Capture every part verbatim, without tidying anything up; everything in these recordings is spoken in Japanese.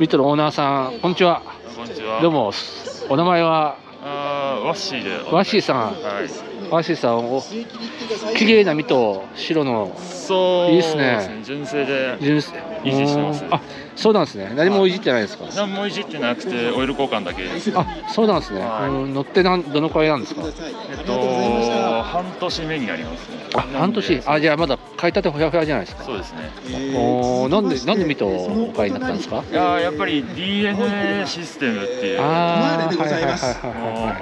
ビットのオーナーさん、こんにちは。こんにちは。どうも、お名前は。ああ、ワッシーで。ワッシーさん。はい、ワッシーさん、お。綺麗な身と白の。そう。いいですね。純正で。純正。維持してます。あ、そうなんですね。何もいじってないですか。何もいじってなくて、オイル交換だけです。あ、そうなんですね。乗ってなん、どのくらいなんですか。えっと、半年目になりますね。あ、半年。あ、じゃあまだ買いたてほやほやじゃないですか。そうですね。おお、なんでなんでミトをお買いになったんですか。いや、やっぱり ディーエヌエー システムっていう。ああ、はいはいはいはい。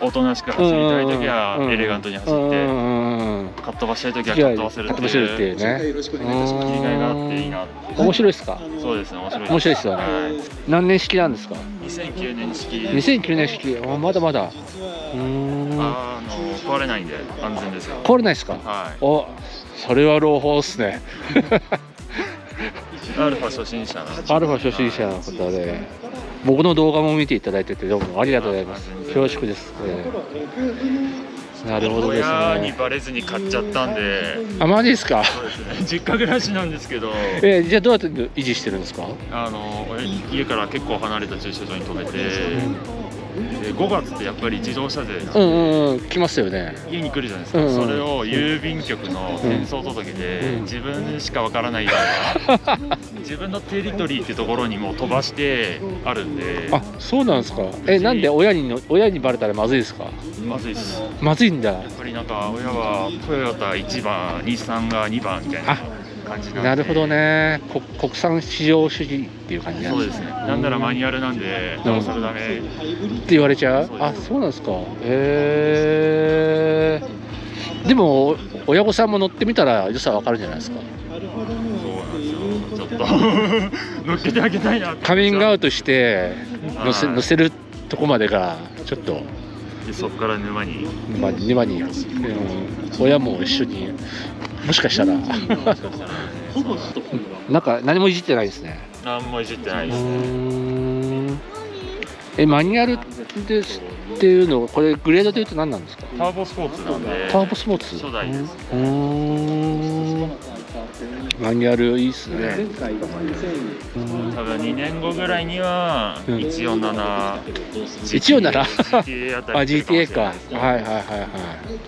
おとなしく走りたいときはエレガントに走って、かっ飛ばしたいときはかっ飛ばせるっていう。っていうね。切り替えがあっていいなって。面白いですか。そうですね、面白い。面白いですよね。何年式なんですか。にせんきゅうねん式。にせんきゅうねん式。あ、まだまだ。あの壊れないんで安全ですよ。壊れないですか。はい。お、それは朗報ですね。アルファ初心者の。アルファ初心者の方で、僕の動画も見ていただいててどうもありがとうございます。恐縮です。なるほどですね。親にバレずに買っちゃったんで。あ、マジですか。そうですね。実家暮らしなんですけど。えー、じゃあどうやって維持してるんですか。あの家から結構離れた駐車場に止めて。ごがつってやっぱり自動車税が来ますよね。家に来るじゃないですか。それを郵便局の転送届で自分しかわからないような自分のテリトリーってところにも飛ばしてあるんで。あ、そうなんですか。え、なんで親に親にバレたらまずいですか。まずいです。まずいんだ。やっぱりなんか親はトヨタいちばん、日産がにばんみたいな感じなんで。なるほどね。国産市場主義っていう感じなんですね。そうですね。なんならマニュアルなんでなおさらダメって言われちゃう。あ、そうなんですか。へえ。でも親御さんも乗ってみたら良さわかるんじゃないですか。そうなんですよ。ちょっと乗っけてあげたいな。カミングアウトして乗せ乗せるとこまでがちょっと。でそこから沼に沼に沼に親も一緒にもしかしたら。なんか何もいじってないですね。何もいじってないですね。え、マニュアルですっていうの、これグレードでいうと何なんですか。ターボスポーツなんで。ターボスポーツ。初代です。マニュアルいいっすね。多分にねんごぐらいにはひゃくよんじゅうなな ジーティーエー か。はいはいはいはい。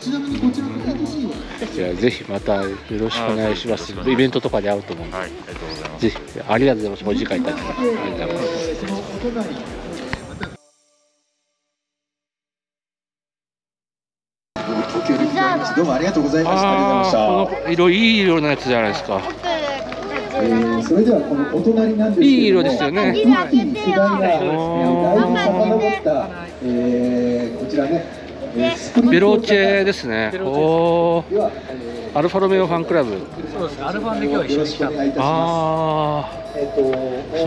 ちなみにこちらの イーティーシー は。じゃあぜひまたよろしくお願いします。イベントとかで会うと思うんで。はい、ありがとうございます。ぜひありがとうございます。お時間いただきありがとうございます。どうもありがとうございました。ありがとうございました。この色いい色のやつじゃないですか。えー、それではこのお隣なんですけども、いい色ですよね。一番がこちらね。ベローチェですね。おお。アルファロメオファンクラブ。そうですね。アルファで今日一緒に来た。ああ。そ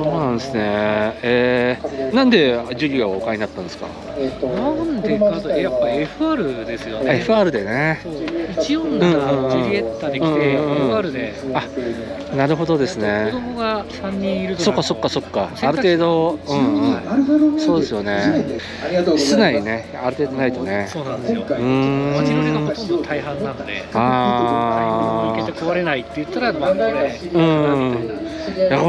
うなんですね。えー、なんでジュリアをお買いになったんですか。なんでかとやっぱ エフアール ですよね。エフアール でね。いちよんななジュリエッタで来て エフアール で。あ、なるほどですね。子供がさんにんいると。そっかそっかそっか。ある程度、うんうん。そうですよね。室内ね、ある程度ないとね。そうなんですよ。うん。マジロレがほとんど大半なんで。ああ。受けて壊れないって言ったらまあこれ。うん。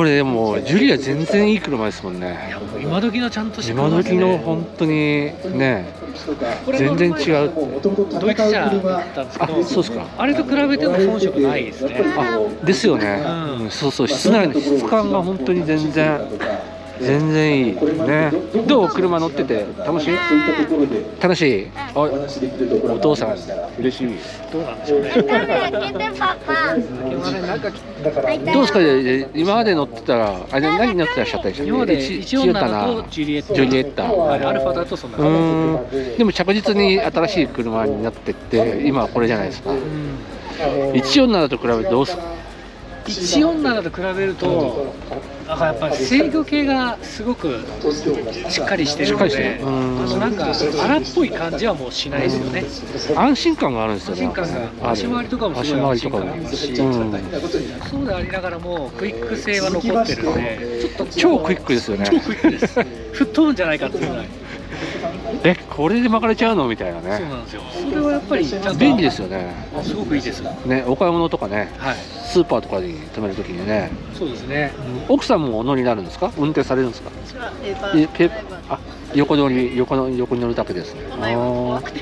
これでもジュリア全然いい車ですもんね。今時のちゃんとした車ですね。今時の本当にね、全然違う。ドイツ車だったんですけど、あ、そうですか。あれと比べても遜色ないですね。あ、ですよね。うん、そうそう、室内の質感が本当に全然。全然いいね。どう車乗ってて楽しい？楽しい。お父さん嬉しい。どうなんでしょうね。どうですかね。今まで乗ってたらあれ何乗ってらっしゃったでしょう。今までいちよんななとジュリエッタ。アルファだとそんな感じ。でも着実に新しい車になってって今はこれじゃないですか。いちよんななと比べてどうですか？いちよんななと比べるとなんかやっぱり制御系がすごくしっかりしてるので、なんか荒っぽい感じはもうしないですよね。安心感があるんですよね。足回りとかもすごい安心感がありますし、そうでありながらもクイック性は残ってるので、ちょっと超クイックですよね。超クイックです。吹っ飛ぶんじゃないかっていうぐらい。え、これで巻かれちゃうのみたいなね。そうなんですよ。それはやっぱり便利ですよね。すごくいいですね。お買い物とかね、スーパーとかに止めるときにね。そうですね。奥さんもお乗りになるんですか？運転されるんですか？あ、横乗り、横の横に乗るだけですね。怖くて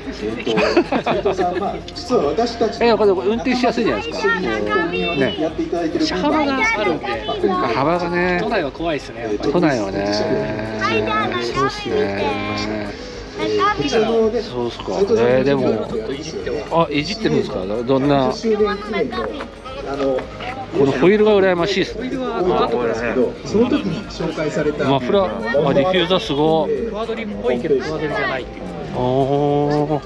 え、運転しやすいじゃないですか。ね。車幅があるんで。幅がね。都内は怖いですね。都内はね。そうですね。そうすか。え、でも、あ、いじってるんですか。どんな。このホイールが羨ましいですね。その時に紹介されたマフラー、あ、ディフューザーすごい。クワドリっぽいけどクワドリじゃないっていう。おお。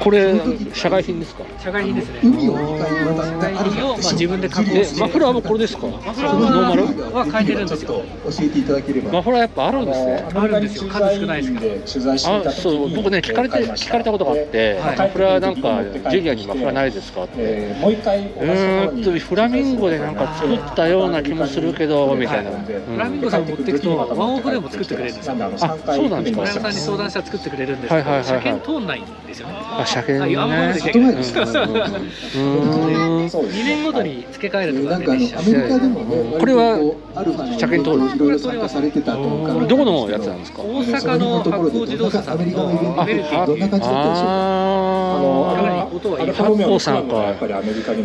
これ社外品ですか。社外品ですね。海を自分で加工して。マフラーもこれですか。マフラーはノーマルは変えてるんですよ。教えていただければ。マフラーやっぱあるんですね。あるんですよ。数少ないですから。あ、そう。僕ね聞かれて聞かれたことがあって、マフラーなんかジュリアにマフラーないですかって。もう一回。うんとフラミンゴでなんか作ったような気もするけどみたいな。フラミンゴさん持ってくとワンオフレーも作ってくれるんですよ。あ、そうなんですか。さんに相談したら作ってくれるんですけど、車検通んないんですよね。あ、車検ね。にねんごとに付け替えるとかね。これは車検通る。これはどこのやつなんですか。大阪の発光自動車さんのヴェルティ。どんな感じだったでしょうか。音はいい。発光さんか。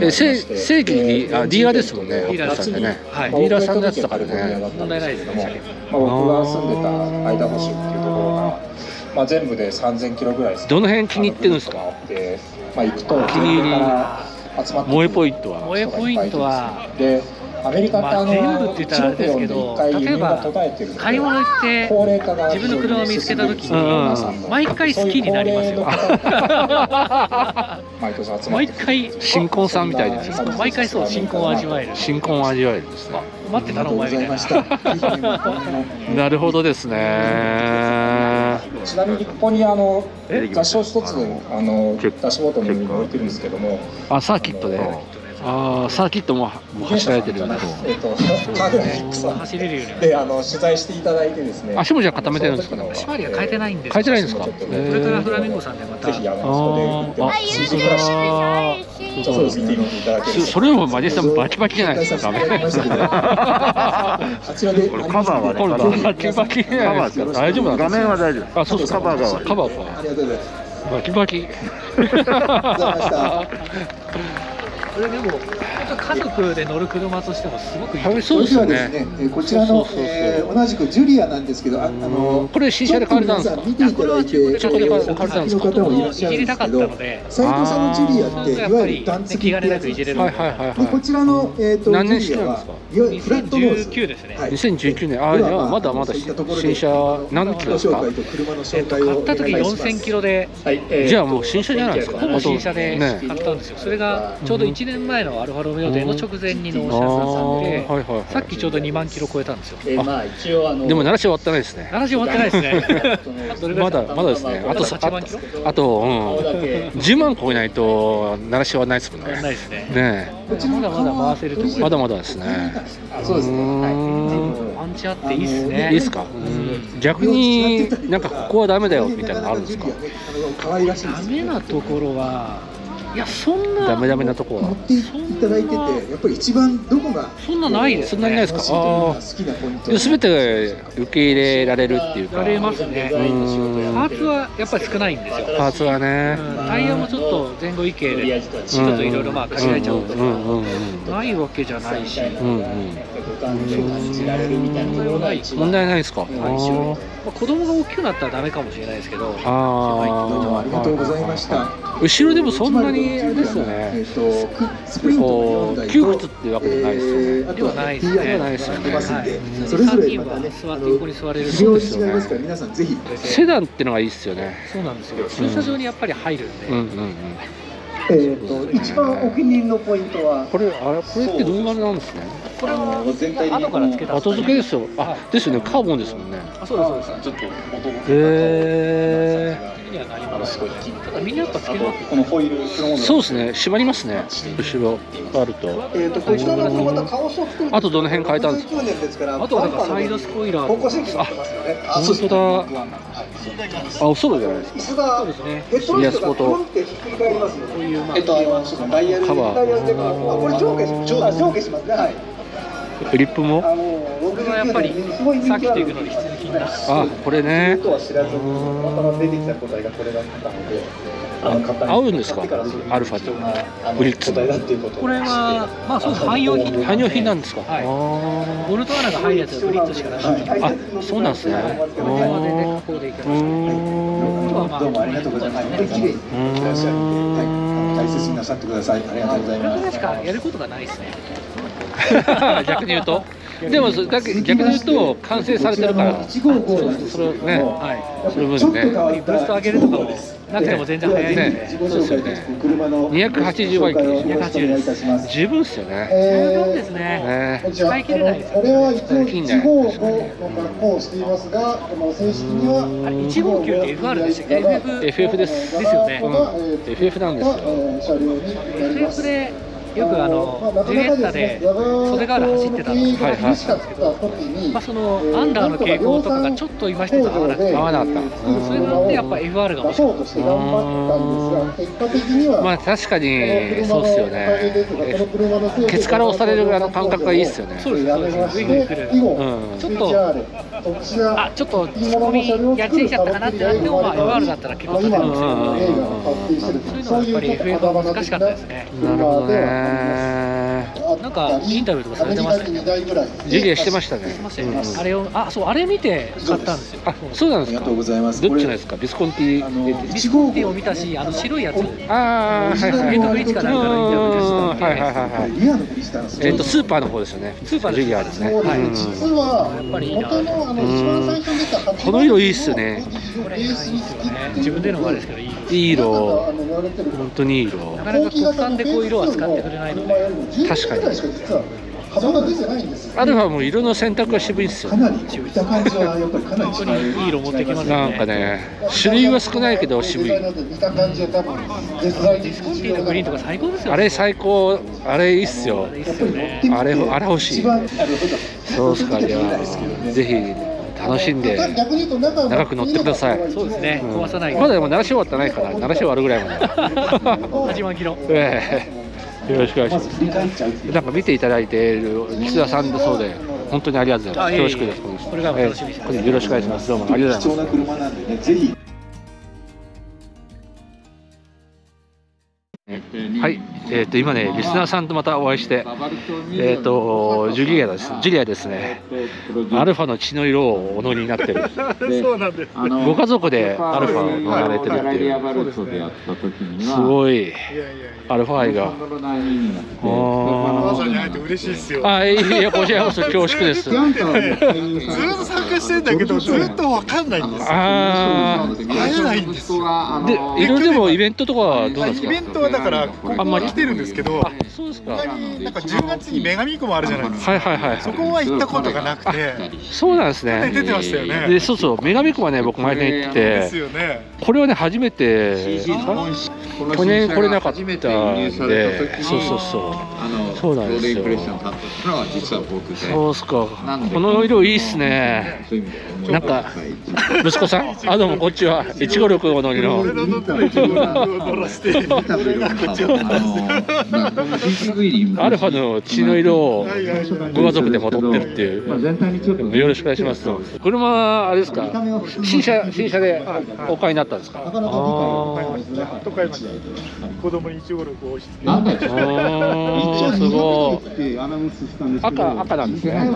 え、正正規にディーラーですもんね。ディーラーさんでね。ディーラーさんのやつだからね。問題ないですか。僕が住んでた間保市っていうところが。まあ全部でさんぜんキロぐらいです。どの辺気に入ってるんですか。まあ行くと気に入り萌えポイントは。萌えポイントは。でアメリカってあの全部って言ったらあれですけど、例えば買い物行って自分の車を見つけた時に毎回好きになりますよ。毎回新婚さんみたいです。毎回そう新婚を味わえる。新婚を味わえるですね。待ってたのお前みたいな。なるほどですね。ちなみにここにあの座礁一つあのダッシュボードに置いてるんですけども、あ、サーキットで、ああサーキットも走られてるような、えっとカーグラフィックス走れるようにであの取材していただいてですね、足もじゃ固めてるんですかね。足回りは変えてないんです。変えてないんですか。これからフラミンゴさんでまたぜひあのそこであ、あ、そうですね。それもマジさんバキバキじゃないですか。あちらでこれカバーはバキバキじゃないですか。大丈夫なの？画面は大丈夫。あ、そうです。カバーがカバーか。ありがとうございます。バキバキ。これでも家族で乗る車としてもすごくいい。そうですよね。こちらの同じくジュリアなんですけど、あのこれ新車で買われたんですか？見ていただいて、お買いの方もいらっしゃるんですけど、斉藤さんのジュリアっていわゆる断付きってやつですね。こちらのえっとジュリアはいわゆるフラットノーズ。にせんじゅうきゅうねん。あ、じゃあまだまだ新車何キロですか？買った時よんせんキロで、じゃあもう新車じゃないですか？ほぼ新車で買ったんですよ。それがちょうどいちねんまえのアルファロメオデーの直前に納車されたんで、さっきちょうどにまんキロ超えたんですよ。でもななし終わってないですね。ななし終わってないですね。まだまだですね。あとはちまんキロ。あとじゅうまん超えないとななしはないですもんね。ないですね。こちらまだまだ回せると。まだまだですね。そうですね。パンチあっていいですね。いいですか？逆になんかここはダメだよみたいなのあるんですか？ダメなところは。いや、そんなダメダメなとこは持っていただいてて、やっぱり一番どこがそんなないです。そんなにないですか。好きなポイント。すべて受け入れられるっていうか。られますね。パーツはやっぱり少ないんですよ。パーツはね。タイヤもちょっと前後異形でちょっといろいろまあ貸しられちゃうんですけど、ないわけじゃないし。問題ないですか。子供が大きくなったらダメかもしれないですけど。ありがとうございました。後ろでもそんなに。ですよね。スプリントのよんだいと、っていうわけじゃないですよね。あとはないですね。それぞれまたね、横に座れる仕様に違いますから、皆さんぜひ。セダンってのがいいですよね。そうなんですよ。駐車場にやっぱり入るんで。えっと一番お気に入りのポイントはこれ、あれこれってどういうあれなんですね。これは全体後からつけた後付けですよ。あ、ですよね。カーボンですもんね。あ、そうですそうです。ちょっと元々ええ。ただみんなやっぱつけます。このホイールそうですね。締まりますね。後ろあると。えっとこちらのこのまた顔ソフト。あとどの辺変えたんですか。あとなんかサイドスポイラー。方向性決まってますよね。あ、本当だ。あ、おそろじゃないですか。椅子がそうですね。ヘリアスポート。こういうまあダイヤル。カバー。これ上下上下上下しますね。はい。フリップも。僕はやっぱりさっきと行くのに引き続きになる。あ、これね。合うんですか？アルファとブリッツ。これはまあそうです。汎用品汎用品なんですか？はい。ボルト穴が入るやつはブリッツしかない。あ、そうなんですね。どうもありがとうございます。本当に綺麗にいらっしゃるので、大切になさってください。ありがとうございます。これしかやることがないですね。逆に言うと、でも逆に言うと完成されてるから、それね、その分ね、ブースト上げるとかもなくても全然早いね。そうですよね。にひゃくはちじゅうばいき、にひゃくはちじゅう十分ですよね。十分ですね。使い切れないです。これはひゃくごじゅうごをしていますが、正式にはひゃくごじゅうきゅうって エフアール でしたっけ ？エフエフ です。ですよね。エフエフ なんですよ。エフエフ で。よくあのジレッタで袖ヶ浦走ってたんですけど、そのアンダーの傾向とかがちょっと今一つ合わなくて、それなんでやっぱ エフアール が面白い。まあ確かにそうですよね。ケツから押されるあの感覚がいいですよね。そうですそうです。グイグイくる。ちょっとあちょっと突っ込みやっちゃいちゃったかなってなっても、まあ エフアール だったら結構立てるんですよ。そういうのはやっぱり エフエフ は難しかったですね。なるほどね。なんかインタビューとかされてましたね。ジュリアしてましたね。あれをあそうあれ見て買ったんですよ。あそうなんですか。ありがとうございます。どっちですか。ビスコンティビスコンティを見たし、あの白いやつ。ああはいはい。えっとリアスーパーの方ですよね。スーパージュリアですね。実はやっぱり元のあの一番最初に出たこの色いいっすよね。自分でのあれですけどいい。いい色。本当にいい色。なかなか国産でこう色は使ってくれないので。確かに。アルファも色の選択が渋いですよ。かなり渋い。本当にいい色持ってきますね。なんかね、種類は少ないけど渋い。ディスコンティのグリーンとか最高ですよ。あれ最高、あれいいっすよ。あれあれ欲しい。そうすかじゃあぜひ。楽しんで長く乗ってください。そうですね。壊さない。まだでもななし終わってないから、ななし終わるぐらいまで。はちまんキロ。ええ。よろしくお願いします。なんか見ていただいている岸田さんだそうで、本当にありがとうございます。恐縮です。これからも楽しみにしてます。よろしくお願いします。どうもありがとうございます。貴重な車なんでね、ぜひ。はい、えー、と今ね、リスナーさんとまたお会いして、えー、とジュリアです、ジュリアですね、アルファの血の色をお乗りになってる、そうなんです、ご家族でアルファを乗られてるっていう、すごい、アルファ愛が、あ、いや、こちらこそ恐縮です、ずっと参加してんだけど、ずっと分かんないんです、会えないんです、いろいろイベントとかはどうなんですか？だからここに来てるんですけど、なんかじゅうがつに女神湖もあるじゃないですか。そこは行ったことがなくて、そうなんですね。出てましたよね。で、そうそう、女神湖はね、僕前に行って、これはね初めて、去年来れなかったんで、そうそうそう、そうなんですよ。そうっすか。この色いいっすね。なんか息子さん、あ、どうもこっちはイチゴろくごのりの。アルファの血の色をご家族でも取ってるっていう、よろしくお願いします。車はあれですか、新車、新車でお買いになったんですか。なかなか買いました。子供にイチゴろくを押し付けた。すごい。赤、赤なんですね。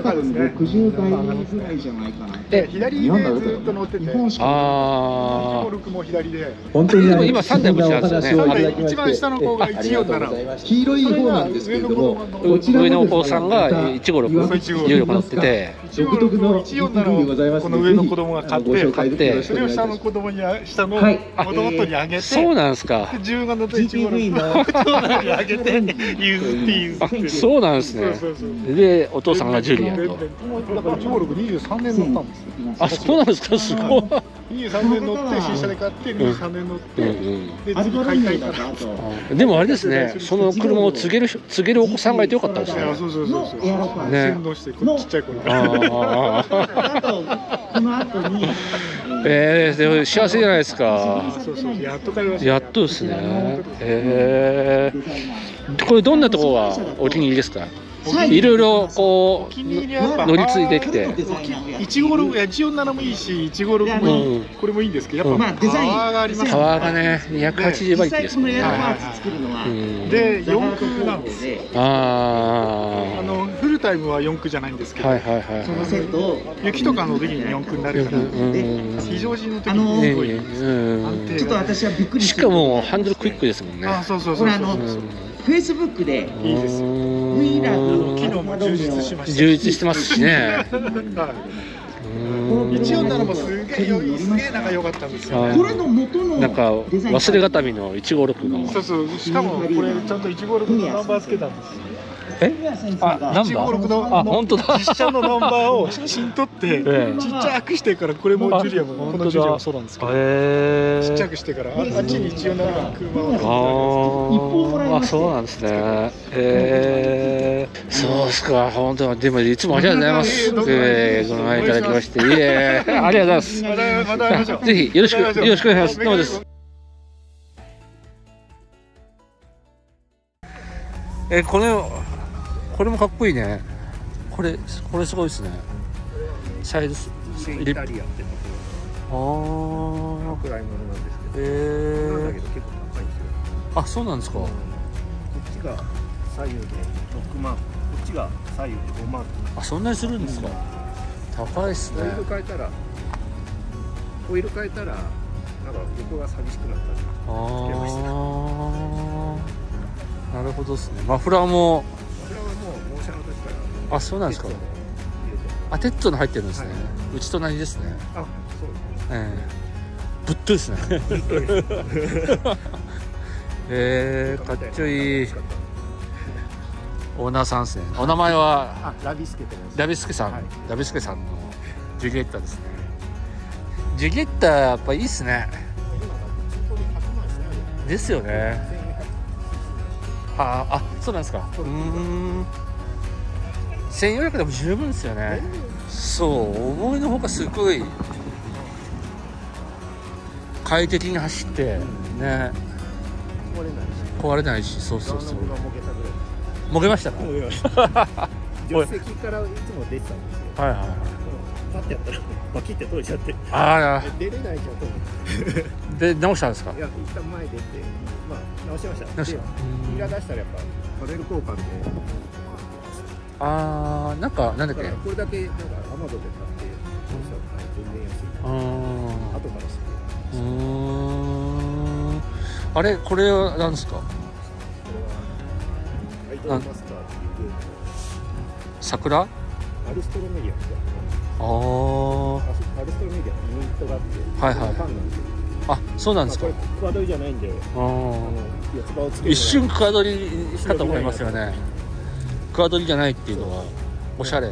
え、左でずっと乗ってて。ああ。イチゴろくも左で。本当に今さんだい持ちなんですよね。一番下の子がいちごろく、黄色い方なんですけれども、上のお子さんがいちごろく乗ってて、いちごろくのいちごろくこの上の子供が買って買って、それを下の子供に下の弟にあげて、そうなんですか。じゅうごのいちごろくにあげて譲って、そうなんですね。でお父さんがジュリアと、だからいちごろくにじゅうさんねん乗ったんですよ。あ、そうなんですか、すごい。にじゅうさんねん乗って新車で買ってにじゅうさんねん乗ってで次買いたいなと。でもあれですね、その車を告げる告げるお子さんがいてよかったですね。そうそうそうそう。先導してちっちゃい子に。ええ、でも幸せじゃないですか。やっと買いました。やっとですね。ええ、これどんなところがお気に入りですか。いろいろこう乗り継いできて、いちごろくやいちよんななもいいし、いちごろくもいい、これもいいんですけど、やっぱパワーがあります。パワーがね、にひゃくはちじゅうばいってですね。で、よんくなんです。ああ。フルタイムはよんくじゃないんですけど、雪とかの時によんくになるから、非常時の時にすごい安定。ちょっと私はびっくりしかもハンドルクイックですもんね。あ、そうそうそう。フェイスブックでいいですよ。ウィーラーの機能も充実しました。充実してますしね。いちよんななもすげえ良い、すげえ仲良かったんですよね。これの元のなんか忘れがたみのいちごろくの。そうそう。しかもこれちゃんといちごろくのナンバーつけたんですよ。え、あ、ナンバー。あ、本当だ。実写のナンバーを写真撮って、ちっちゃくしてから、これもジュリアもこのジュリアもそうなんですけど、ちっちゃくしてから、あっちにいちよんななの車を。あ、そうなんですね。ええ、そうですか。本当でもいつもありがとうございます。ええ、ご覧いただきまして、いえ、ありがとうございます。ぜひよろしくよろしくお願いします。どうもです。え、このこれもかっこいいね。これこれすごいですね。サイドスイタリアってところ。ああ。高いものなんですけど。ええ。だけど結構高いんですよ。あ、そうなんですか。こっちが左右でろくまん、こっちが左右でごまん。あ、そんなにするんですか。高いっすね。オイル変えたら、オイル変えたらなんか横が寂しくなったり。ああ。なるほどですね。マフラーも。マフラーはもう納車の時から。あ、そうなんですか。あ、鉄との入ってるんですね。うちと同じですね。あ、そうですね。ぶっといですね。ええ、かっちょいい。オーナーさんですね。お名前は。ラビスケと申します。ラビスケさん。ラビスケさんのジュリエッタですね。ジュリエッタやっぱいいですね。ですよね。ああ、そうなんですか。うん。せんよんひゃくでも十分ですよね。そう、思いのほかすごい快適に走ってね。壊れないし、そうそうそう。もげましたか。助手席からいつも出てたんですよ。はいはいはい。パッてやったらバキッて取れちゃって、ああ出れないじゃんと思って。で直したんですか。いや、一旦前出て、まあ直しました。でイラ出したらやっぱパネル交換で、ああなんかなんだっけ、これだけなんかアマゾンで買って直したら全然安い。ああ後からして。うーん、あれこれは何ですか。アイドルマスターっていうゲームの桜？アルストロメディアってやつ。ああ。アルストロメディアってユニットがあって、はいはい。ファンなんですよ。あ、そうなんですか。これクワドリじゃないんで、あの四つ葉をつけて。一瞬クワドリしたと思いますよね。クワドリじゃないっていうのはおしゃれ。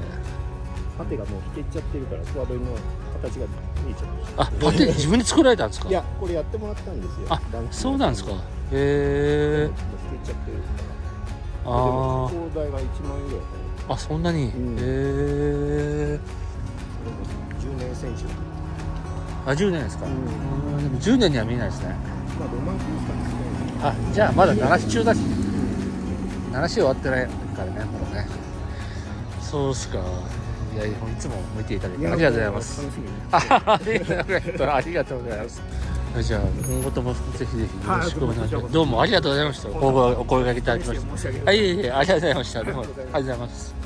パテがもう引けちゃってるからクワドリの形が見えちゃう。あ、パテ自分で作られたんですか。いや、これやってもらったんですよ。あ、そうなんですか。へえ。引けちゃってるから。ああ、加工代がいちまんえんぐらい。あ、そんなに。へえ。じゅうねん選手。あ、じゅうねんですか。うん。でもじゅうねんには見えないですね。まあごまんキロしかですね。あ、じゃあまだななし中だし。ななし終わってないからね、もうね。そうっすか。いや、いつも見ていただいてありがとうございます。ありがとうございます。じゃあ今後ともぜひぜひよろしくお願いします。どうもありがとうございました。お声掛けいただきまして。はい、ありがとうございました。どうもありがとうございます。